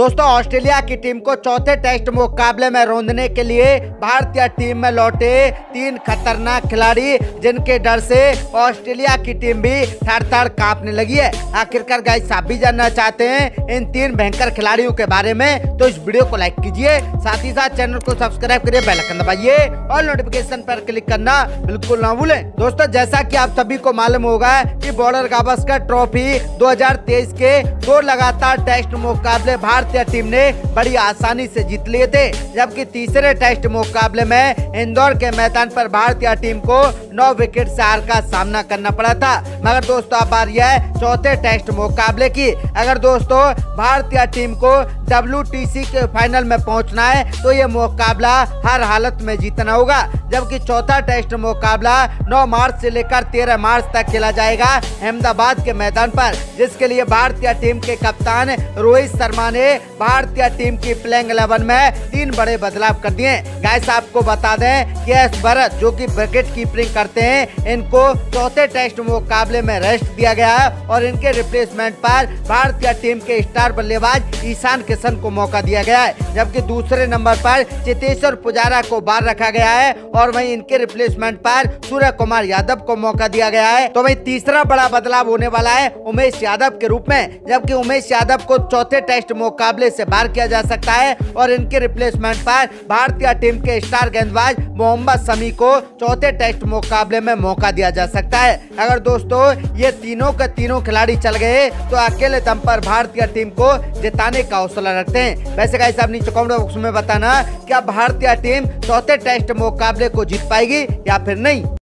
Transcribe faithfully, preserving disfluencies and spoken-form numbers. दोस्तों ऑस्ट्रेलिया की टीम को चौथे टेस्ट मुकाबले में रोंदने के लिए भारतीय टीम में लौटे तीन खतरनाक खिलाड़ी, जिनके डर से ऑस्ट्रेलिया की टीम भी थर थर कांपने लगी है। आखिरकार गाइस आप भी जानना चाहते हैं इन तीन भयंकर खिलाड़ियों के बारे में तो इस वीडियो को लाइक कीजिए, साथ ही साथ चैनल को सब्सक्राइब करिए, बेल आइकन दबाइए और नोटिफिकेशन पर क्लिक करना बिल्कुल ना भूलें। दोस्तों जैसा कि आप सभी को मालूम होगा कि बॉर्डर गावस्कर ट्रॉफी दो हज़ार तेईस के दो लगातार टेस्ट मुकाबले भारतीय टीम ने बड़ी आसानी से जीत लिए थे, जबकि तीसरे टेस्ट मुकाबले में इंदौर के मैदान पर भारतीय टीम को नौ विकेट से हार का सामना करना पड़ा था। मगर दोस्तों अब आ रही है चौथे टेस्ट मुकाबले की। अगर दोस्तों भारतीय टीम को डब्ल्यू टी सी के फाइनल में पहुंचना है तो ये मुकाबला हर हालत में जीतना होगा, जबकि चौथा टेस्ट मुकाबला नौ मार्च से लेकर तेरह मार्च तक खेला जाएगा अहमदाबाद के मैदान पर, जिसके लिए भारतीय टीम के कप्तान रोहित शर्मा ने भारतीय टीम की प्लेइंग इलेवन में तीन बड़े बदलाव कर दिए। गाइस आपको बता दें कि एस भरत जो कि विकेट कीपिंग करते हैं, इनको चौथे टेस्ट मुकाबले में रेस्ट दिया गया है और इनके रिप्लेसमेंट पर भारतीय टीम के स्टार बल्लेबाज ईशान को मौका दिया गया है, जबकि दूसरे नंबर पर चेतेश्वर पुजारा को बाहर रखा गया है और वहीं इनके रिप्लेसमेंट पर सूर्य कुमार यादव को मौका दिया गया है। तो वहीं तीसरा बड़ा बदलाव होने वाला है उमेश यादव के रूप में, जबकि उमेश यादव को चौथे टेस्ट मुकाबले से बाहर किया जा सकता है और इनके रिप्लेसमेंट पर भारतीय टीम के स्टार गेंदबाज मोहम्मद शमी को चौथे टेस्ट मुकाबले में मौका दिया जा सकता है। अगर दोस्तों ये तीनों के तीनों खिलाड़ी चल गए तो अकेले दम पर भारतीय टीम को जिताने का हौसला रखते हैं। वैसे गाइस आप नीचे कमेंट बॉक्स में बताना क्या भारतीय टीम चौथे टेस्ट मुकाबले को जीत पाएगी या फिर नहीं।